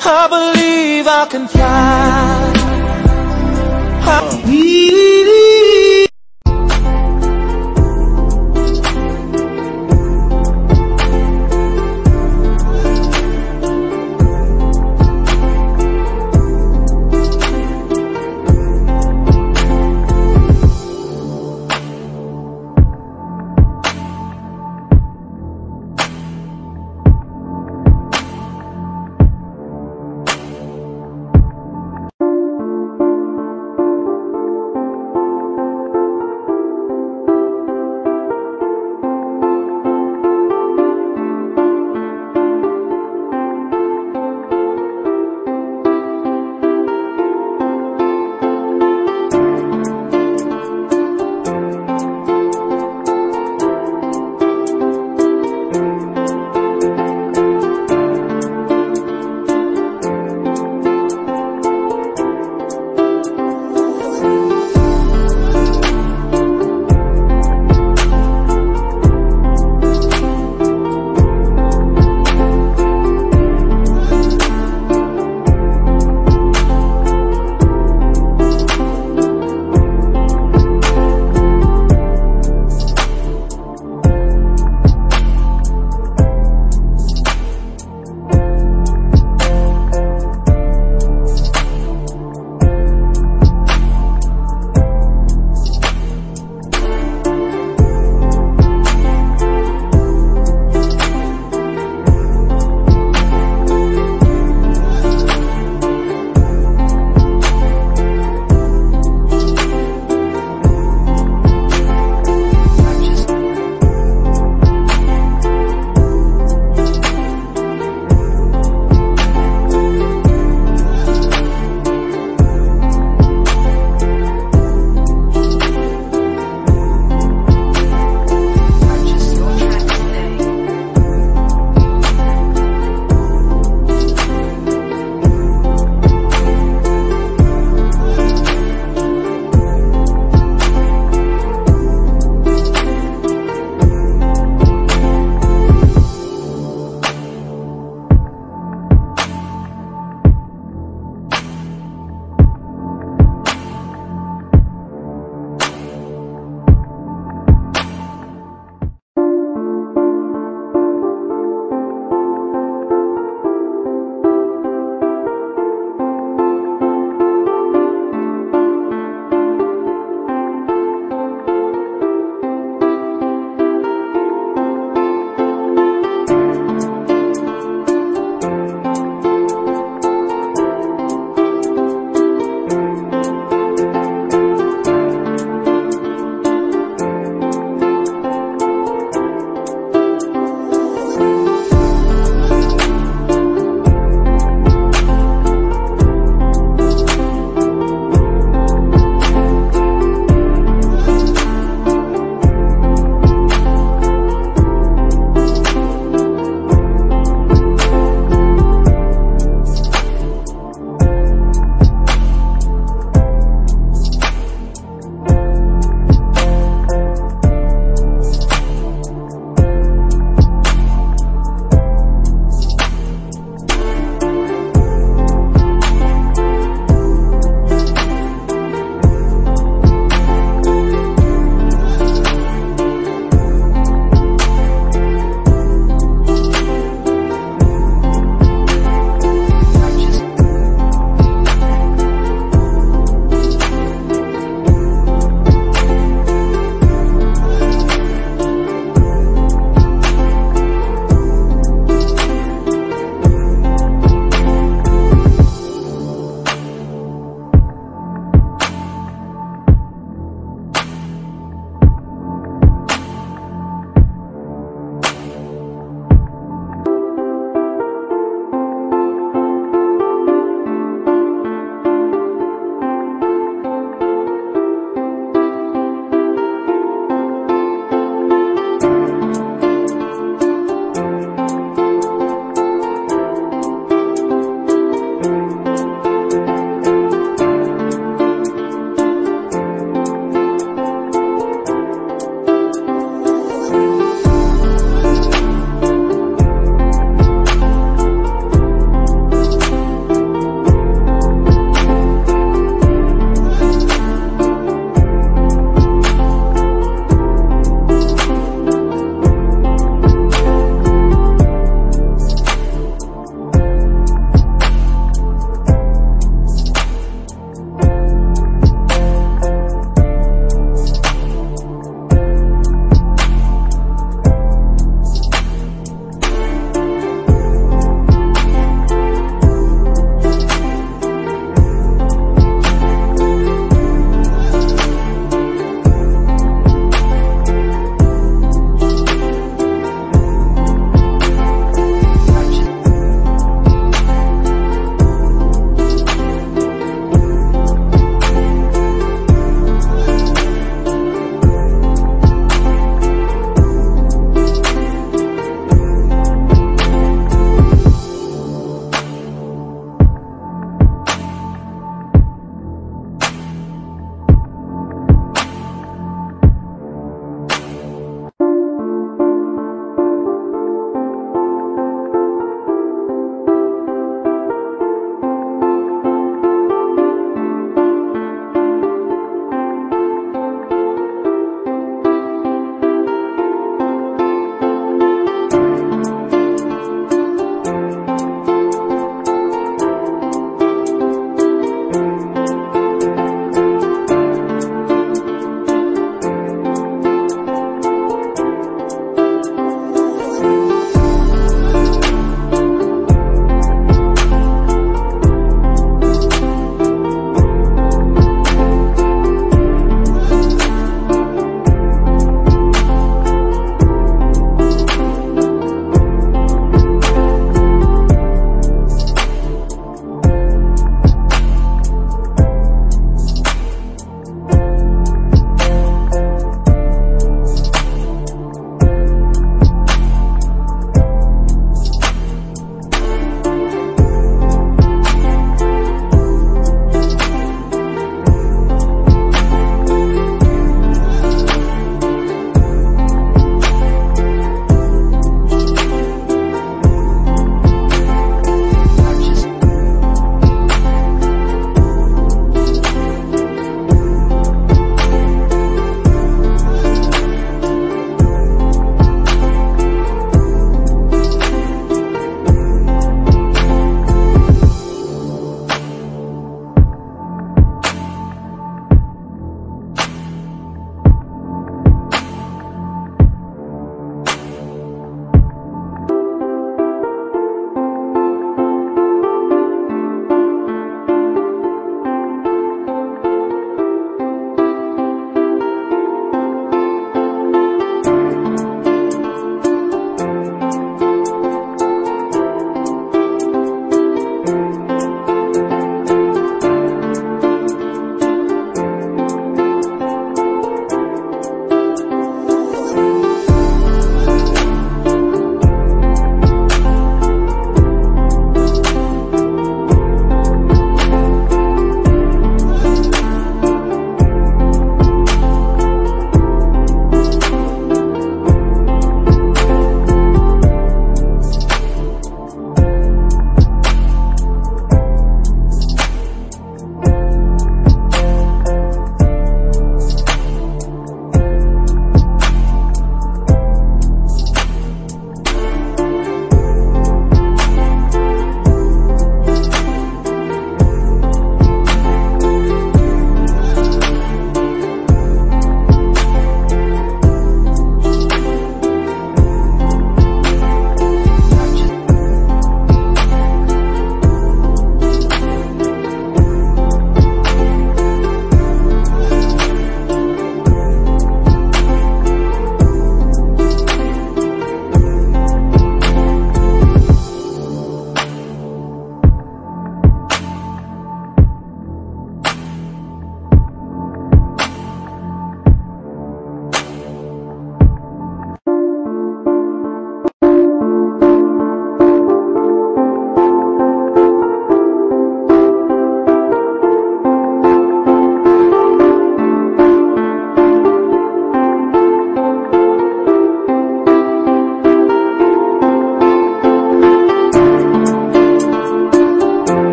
I believe I can fly.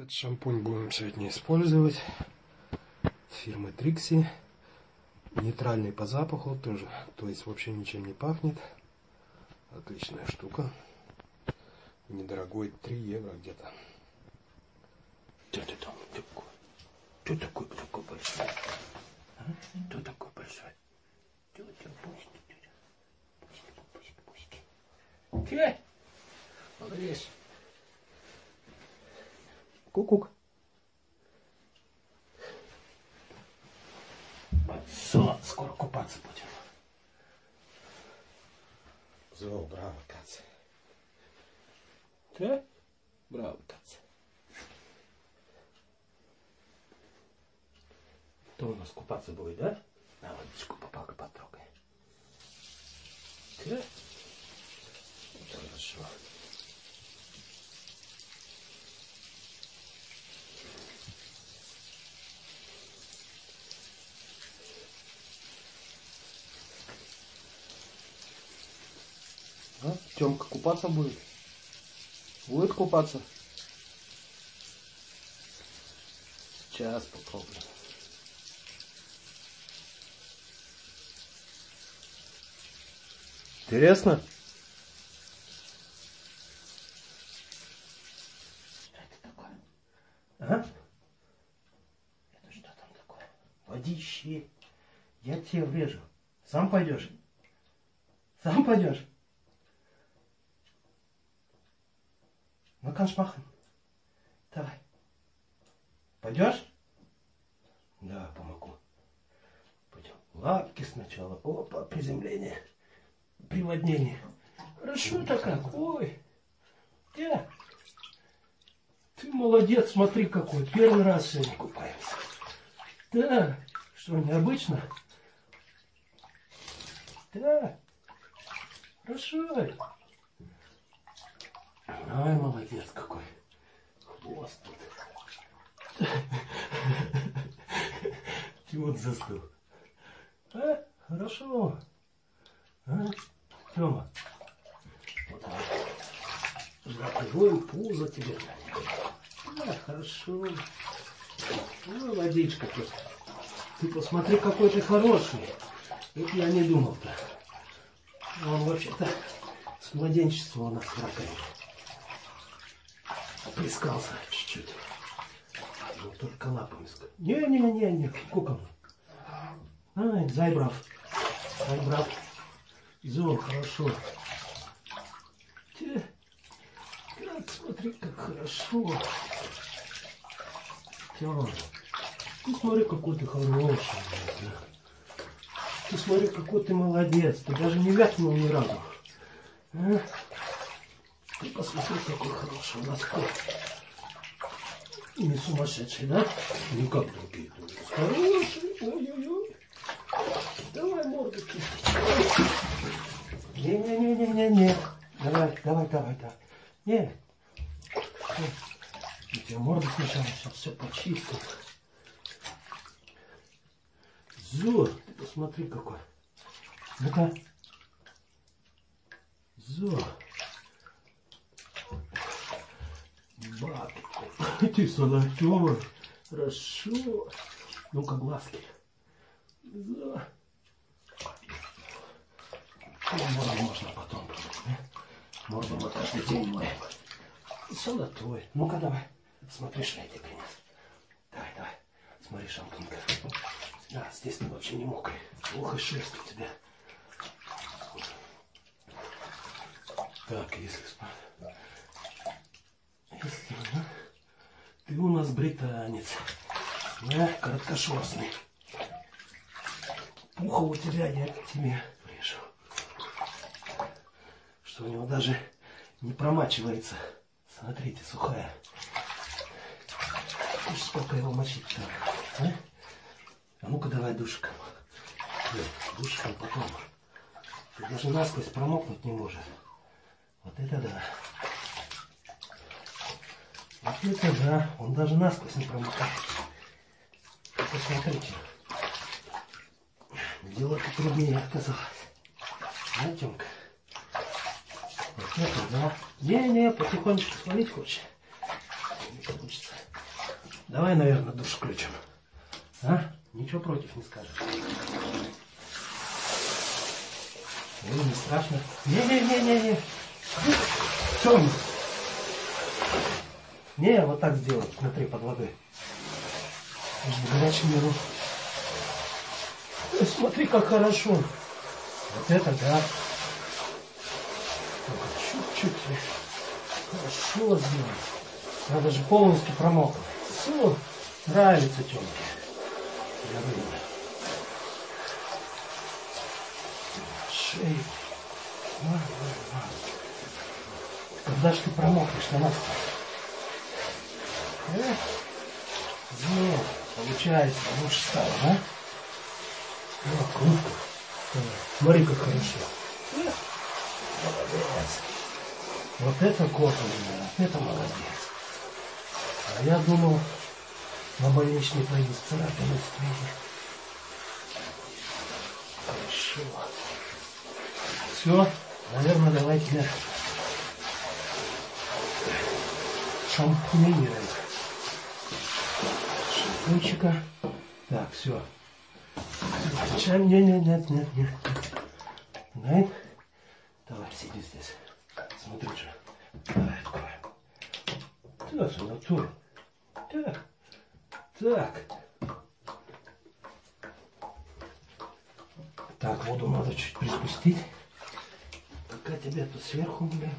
Этот шампунь будем сегодня использовать. Фирмы Трикси. Нейтральный по запаху тоже. То есть вообще ничем не пахнет. Отличная штука. Недорогой, 3 евро где-то. Что ты там такой? Кто такой, такой большой? А? Кто такой большой? Тетя, пусть. Че? Молодец. Кукук. Все, скоро купаться будем. Зо, браво, Катя. Че? Браво, Катя. Кто у нас купаться будет, да? На водичку попалка потрогай. Че? Хорошо. А? Тёмка купаться будет? Будет купаться? Сейчас попробуем. Интересно? А? Это что там такое? Водище. Я тебе врежу. Сам пойдешь? Сам пойдешь? Ну, коншмахом. Давай. Пойдешь? Да, помогу. Пойдем. Лапки сначала. Опа, приземление. Приводнение. Хорошо-то как. Ой. Где? Ты молодец, смотри какой, первый раз сегодня купаемся. Да, что необычно? Да, хорошо. Ай, молодец какой. Хвост тут. Тимон застыл. А, хорошо. А, Тёма. Вот так. Закрою пузо тебе. Да, хорошо. Ну, водичка тут. Ты посмотри, какой ты хороший. Это я не думал-то. Он вообще-то с младенчества у нас ракает. Опрескался чуть-чуть. Но только лапами. Не-не-не-не, кукол. Ай, зайбрав. Зайбрав. Зо, хорошо. Те. Смотри, как хорошо. Тёма, ты смотри, какой ты хороший. Ты смотри, какой ты молодец. Ты даже не вякнул ни разу. А? Ты посмотри, какой хороший у нас. И не сумасшедший, да? Ну как другие. Хороший. Ой-ой-ой. Давай морду кисточку. Не-не-не-не-не-не. Давай, давай, давай, давай. Не. У тебя морда сначала, сейчас все почистил. Зо, ты посмотри какой. Ну-ка. Зо. Бабка. Ты солотёва. Хорошо. Ну-ка, глазки. Зо. Можно потом. Можно вот каждый день моем. Золотой. Ну-ка, давай. Смотри, что я тебе принес. Давай, давай. Смотри, шампунька. Да, здесь ты вообще не мокрый. Ох, и шерсть у тебя. Так, если... Если... Да? Ты у нас британец. Да, короткошерстный. Пуха у тебя, я тебе вижу. Что у него даже не промачивается. Смотрите, сухая. Слушай, сколько его мочить-то, а? А ну-ка давай душиком. Душиком потом. Ты даже насквозь промокнуть не может. Вот это да. Вот это да. Он даже насквозь не промокает. Посмотрите. Дело-то труднее оказалось. Да, Тёмка? Вот это да. Не-не, потихонечку свалить хочешь. Не получится. Давай, наверное, душ включим. А? Ничего против не скажешь. Ой, не страшно. Не-не-не-не-не. Все. Не, вот так сделать. Смотри, под водой. Горячим его. Ой, смотри, как хорошо. Вот это да. Чуть-чуть. Хорошо сделать. Я даже полностью промок. Все. Нравится тёмке. Я думаю. Шею. Когда ж ты промокнешь на нас? Змея. Получается, лучше стало, да? О, круто. Смотри, как хорошо. Молодец. Вот это кот у меня, вот это молодец. А я думал, на больничный поедет царапина стоит. Хорошо. Все, наверное, давай тебя шампунировать. Шампунчика. Так, все. Нет. Давай. Давай, сиди здесь. Смотри же. Давай, откроем. Так, в натуре. Так. Так. Так, воду надо чуть приспустить. Пока тебя тут сверху, блин.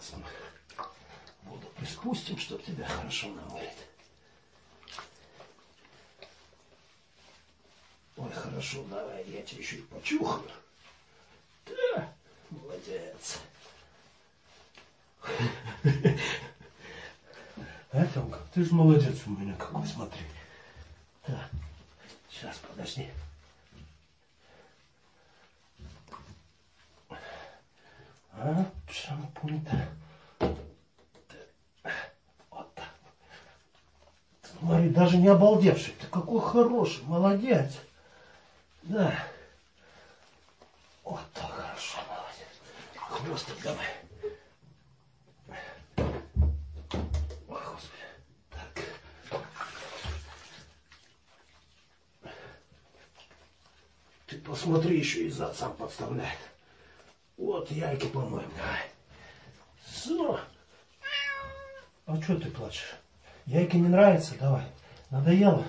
Сейчас мы воду приспустим, чтобы тебя хорошо намылить. Ой, хорошо, давай, я тебя еще и почухаю. Да, молодец. А, Тёмка, ты же молодец у меня какой, смотри. Да. Сейчас, подожди. А, шампунь-то. Вот так. Смотри, даже не обалдевший. Ты какой хороший, молодец. Да. Вот так хорошо, молодец. Хвостик давай. Ой, господи. Так. Ты посмотри, еще и зад сам подставляет. Вот яйки помоем, давай. Все. А что ты плачешь? Яйки не нравится, давай. Надоело.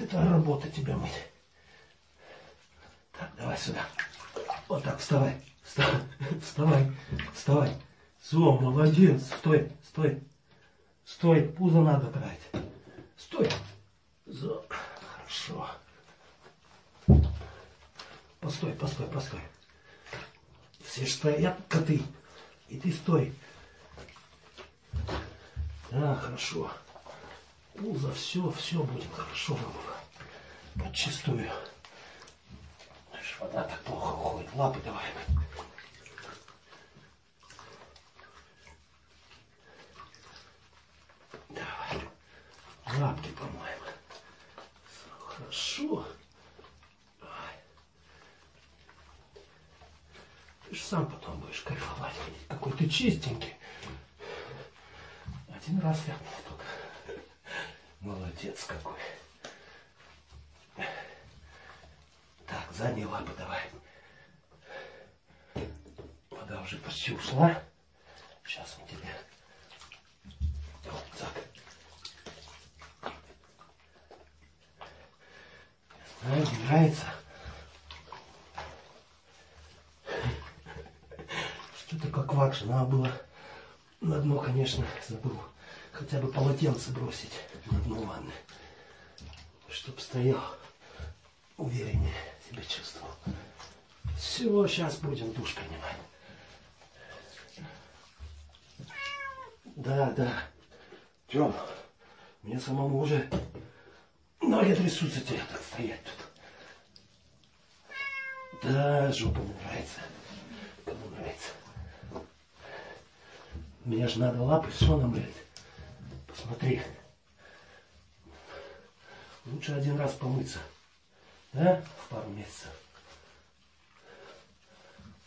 Это работа тебя мыть. Так, давай сюда. Вот так, вставай. Вставай. Вставай. Вставай. Все, молодец. Стой. Стой. Стой. Пузо надо драть. Стой. Зо. Хорошо. Постой, постой, постой. Все же стоят коты. И ты стой. Да, хорошо. Пузо, все, все будет хорошо, было. Подчистую. Вода так плохо уходит. Лапы давай. Давай. Лапки помоем. Хорошо. Давай. Ты же сам потом будешь кайфовать. Какой ты чистенький. Один раз ляпнул только. Молодец какой. Так, задние лапы давай. Вода уже почти ушла. Сейчас мы тебе... Вот так. Не знаю, не нравится. Что-то как вакша. Надо было на дно, конечно, забыл. Хотя бы полотенце бросить на дно ванны, чтобы стоял увереннее, себя чувствовал. Все, сейчас будем душ принимать. Да, да. Тём, мне самому уже ноги трясутся тебе так стоять тут. Да, жопа нравится. Кому нравится. Мне же надо лапы все намылить. Смотри. лучше один раз помыться, да, в пару месяцев.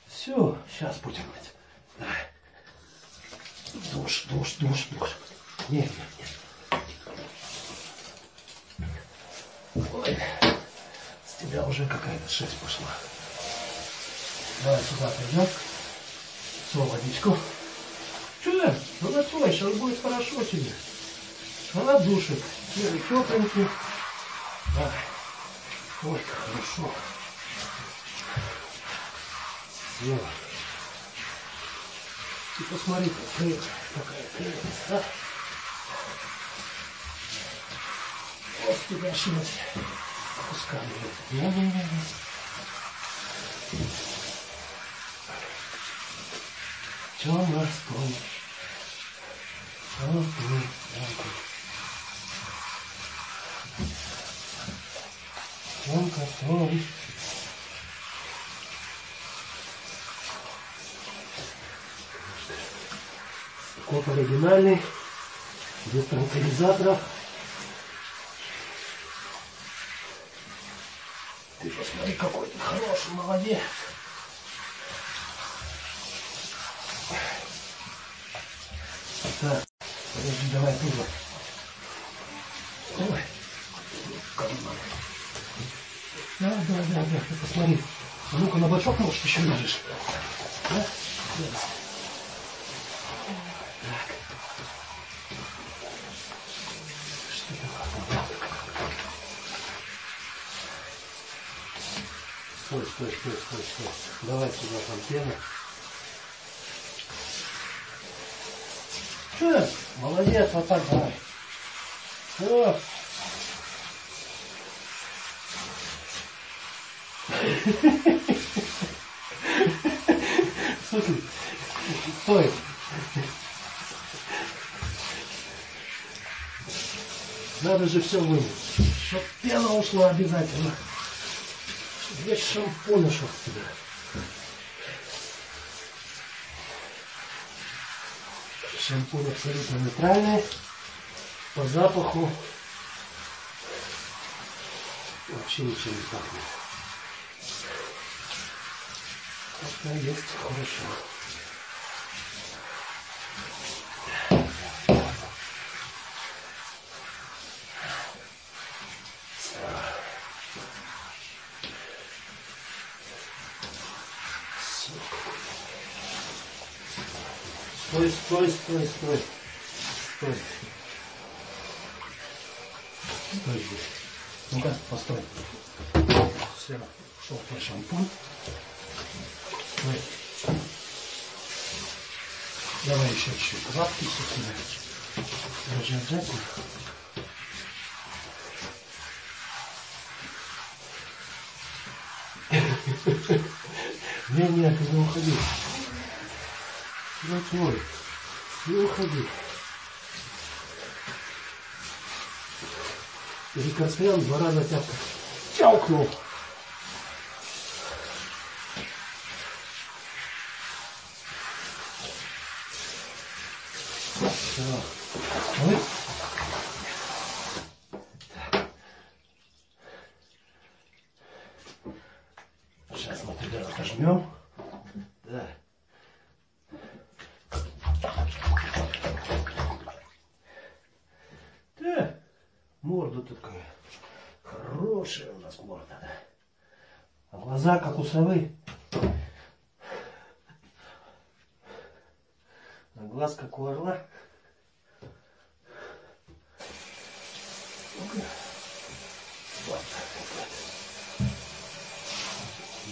Все, сейчас будем мыть. Давай. Душ. Нет. Ой, с тебя уже какая-то шесть пошла. Давай сюда пойдем. Все, водичку. Че, ну натой, сейчас будет хорошо тебе. Она душит. Тело тепленький. Давай. Ой, хорошо. Все. И посмотри, какая крепость, да? Вот тебя шесть кусками. Не-не-не. Чёрный. Желтый. Тонко-тонко. Коп оригинальный, без транквилизаторов. Ты посмотри, какой ты хороший, молодец. Так, подожди, давай пиво. Ой, да, ты посмотри. Ну-ка, на бачок, может, еще лежишь. Да? Стой. Давай сюда там пена. Че? Молодец, вот так давай. Все. Слушай, стой. Надо же все вымыть. Чтоб пена ушла обязательно. Весь шампунь ушел в тебя. Шампунь абсолютно нейтральный. По запаху вообще ничего не пахнет. Это есть хорошо. Стой здесь. Ну-ка, постой. Все, ушел твой шампунь. Стой. Давай еще чуть-чуть. Лапки сюда. Даже обязательно. Нет, не уходи. Вот мой, не уходи. Перекослял, два раза тяпка. Тяукнул. Сейчас мы тебя отожмем. Да. Да, морда такая. Хорошая у нас морда, да. А глаза как у совы. А глаз как у орла. Вот.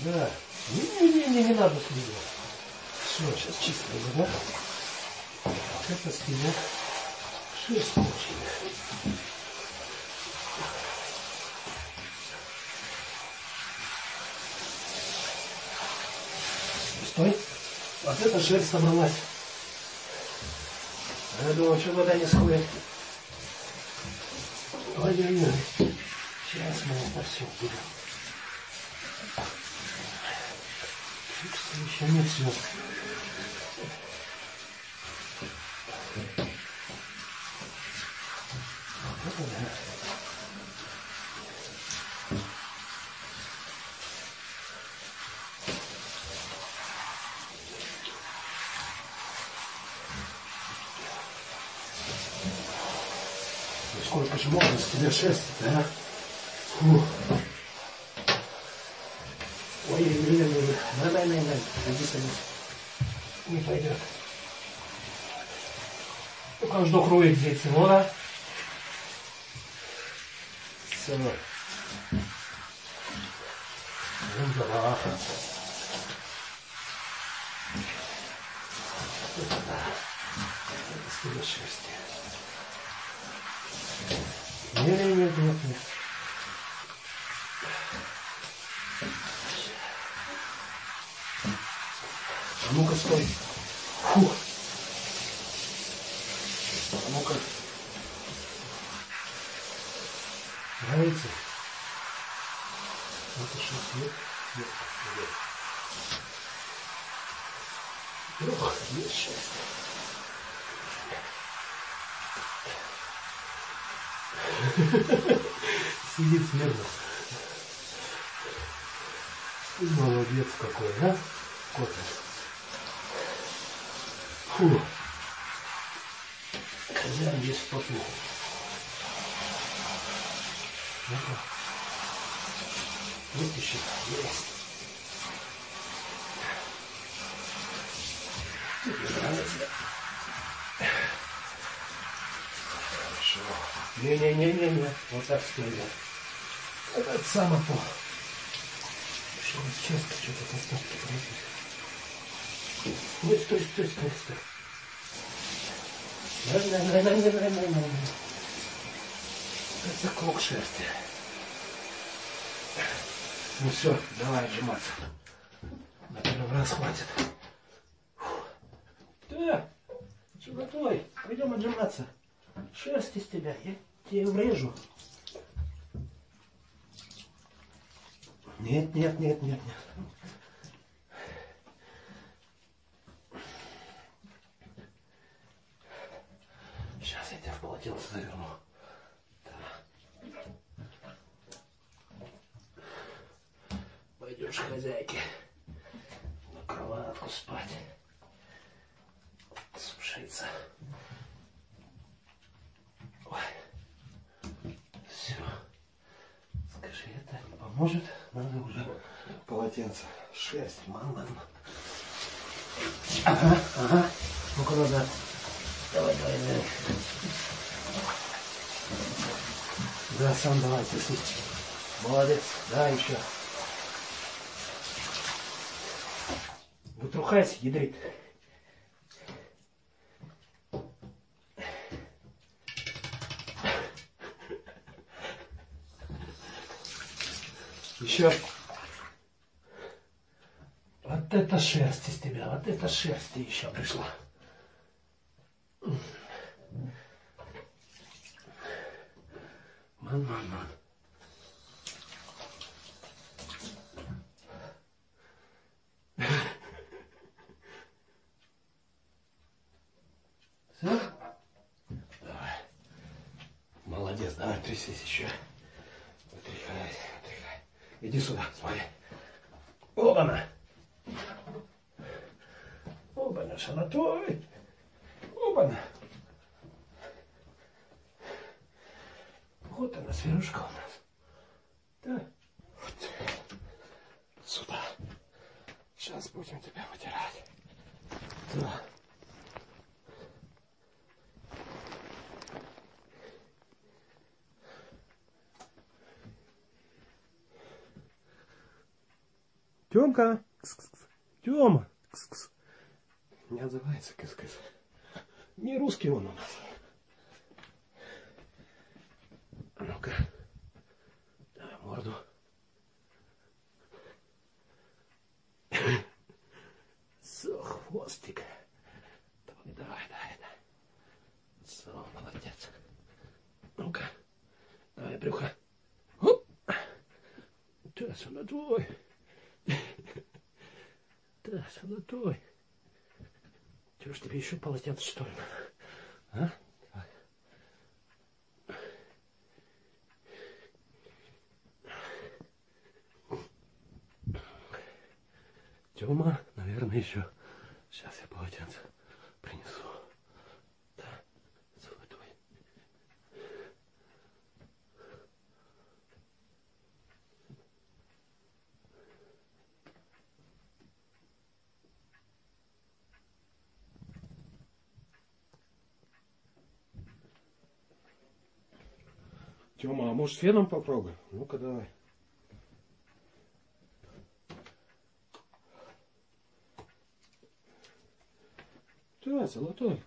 Да. Не надо слива. Все, сейчас чистая вода. Это слива. Шесть получили. Стой. Вот эта шерсть собралась. Я думал, что вода не сходит. Ой-ой-ой. Сейчас мы это все уберем. Еще не все. Вот это да. Сколько же можно с тебя шерсть-то, а? Фух. Ой-ой-ой-ой, на-на-на-на, не пойдет. У каждого крови здесь его, да? Все. Здорово. Это шерсть. Нет. А ну-ка, стой. Фух. А ну-ка. Нравится? Это что, нет. Ох, есть счастье. Сидит смирно. Молодец какой, да? Кот. Фу. Хозяин есть в поту. Ну-ка. Вытащи. Есть. Тебе нравится? Не-не-не-не-не, вот так стрелять. Это самое то. Что вот часто что-то поставки происходит. Нет, стой. Это клок шерсти. Ну все, давай отжиматься. На первый раз хватит. Ты, животой, пойдем отжиматься. Шерсть из тебя, я тебе врежу. Нет. Сейчас я тебя в полотенце заверну. Да. Пойдешь хозяйке на кроватку спать. Сушиться. Может, надо уже полотенце. Шесть, мало. Ага. Ну-ка назад. Давай. Да, сам давай, тяни. Молодец. Да, еще. Вытрухайся, ядрит. Еще. Вот это шерсть из тебя, вот это шерсть еще пришла. Ман. Все? Давай. Молодец, давай трясись еще. Иди сюда, смотри. Оба-на! Оба-на, шанатой! Оба-на! Вот она, зверушка у нас. Да? Вот. Сюда. Сейчас будем тебя вытирать. Да. Тёмка, Тёма, не отзывается, кыс-кыс. Не русский он у нас. А ну-ка, давай морду. Со, хвостик. Давай. Со, молодец. Ну-ка, давай брюхо. Оп. Ты, сюда твой. Да, золотой. Чего ж тебе еще полотенце, что ли? А? Тёма, наверное, еще. Сейчас я полотенце принесу. Да, золотой. Тёма, а может феном попробуй? Ну-ка давай. Да, золотой.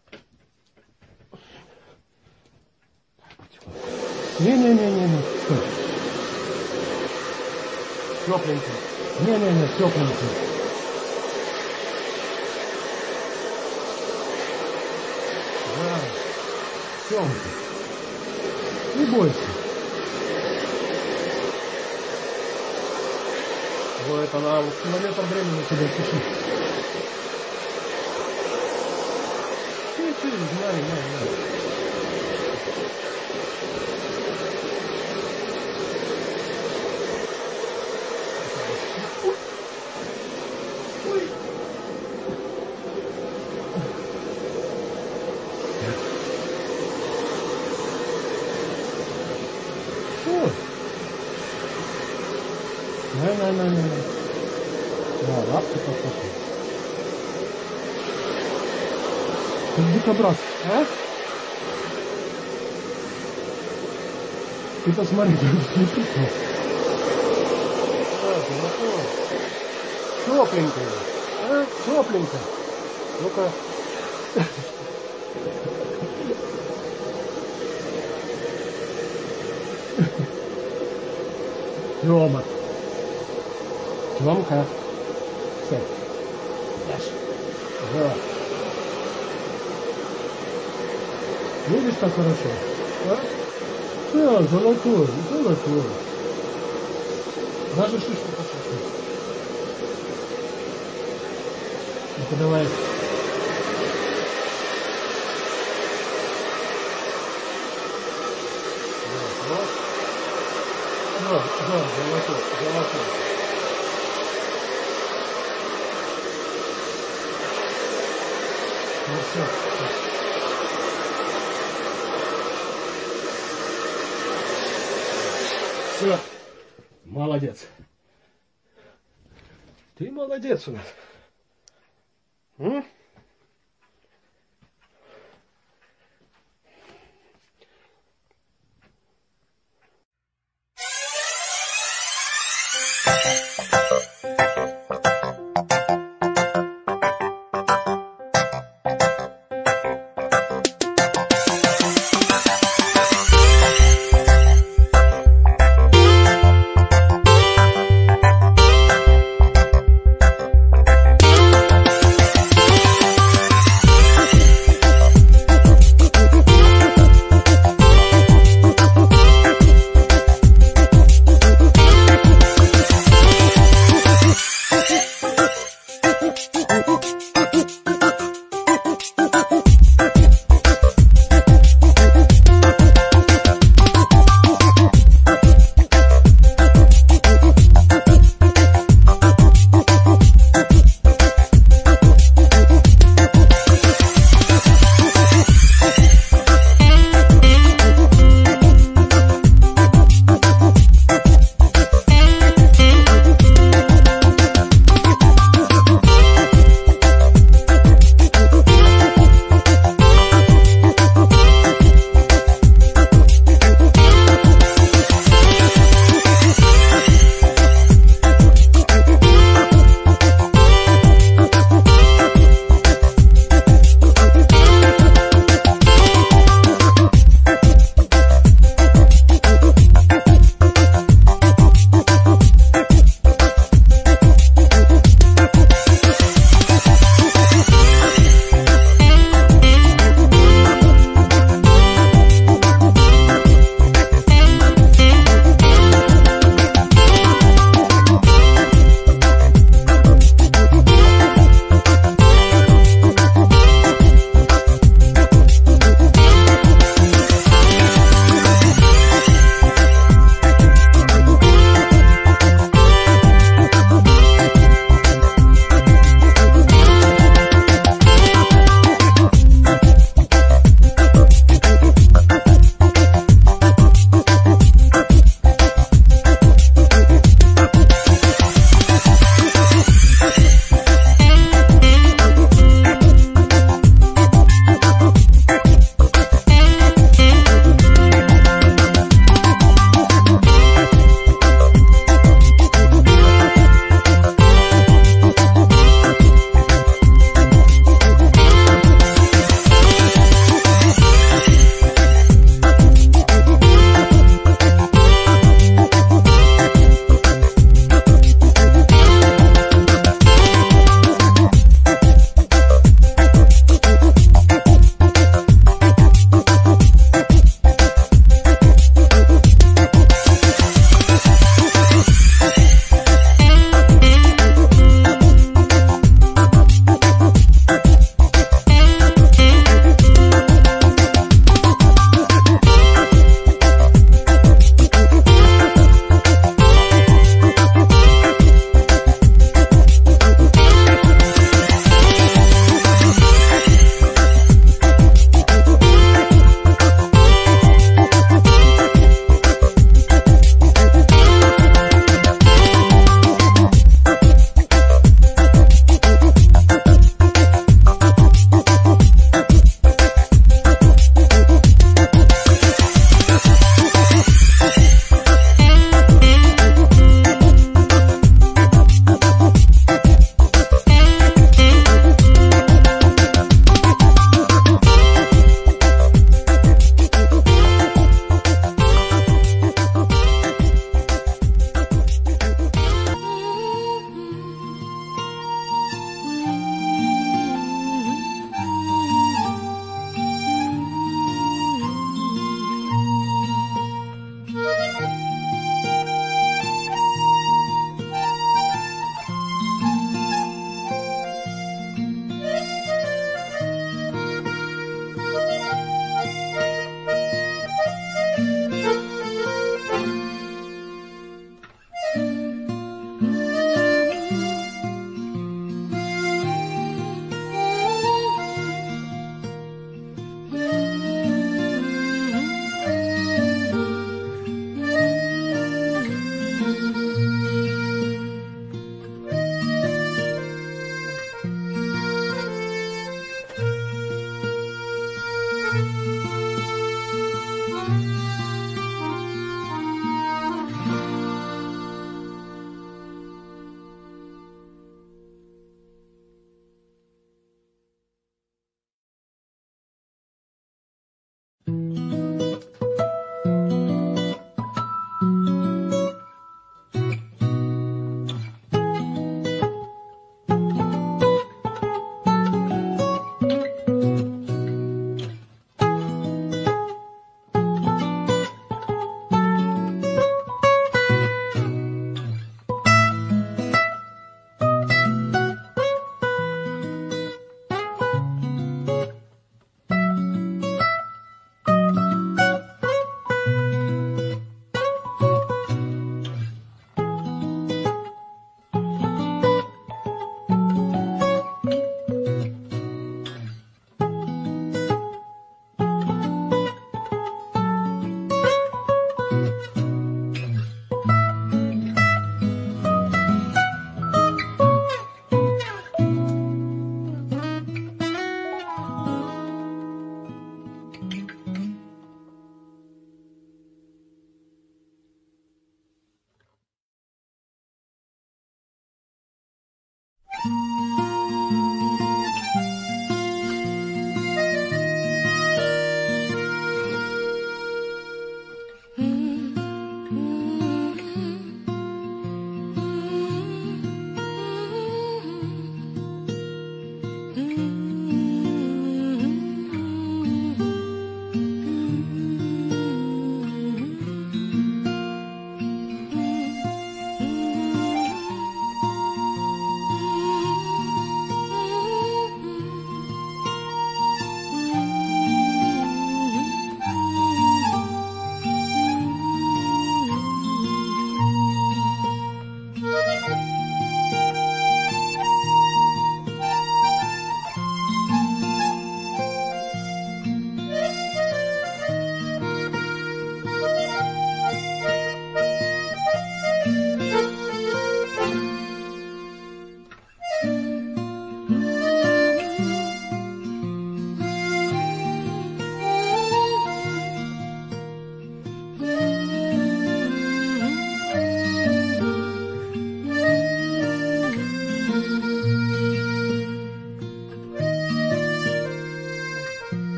Не-не-не-не-не. Тёпленький. Не-не-не, тёпленький. Тёма, не бойся. Вот это нам с момента времени тебя пишет. Ты, знай. Не-не-не-не. Да, лапки пошли. Как дикобраз, а? Ты посмотри, как не пикнул. Да, тёпленько. А? Тёпленько. Ну-ка. Тёма. Тёмка. Все. Дальше. Да. Видишь, так хорошо? А? Да, золотой, золотой. Даже шишку почувствую. Ну-ка, давай. Да, да, золотой, золотой. Ну все. Все. Молодец. Ты молодец у нас. М?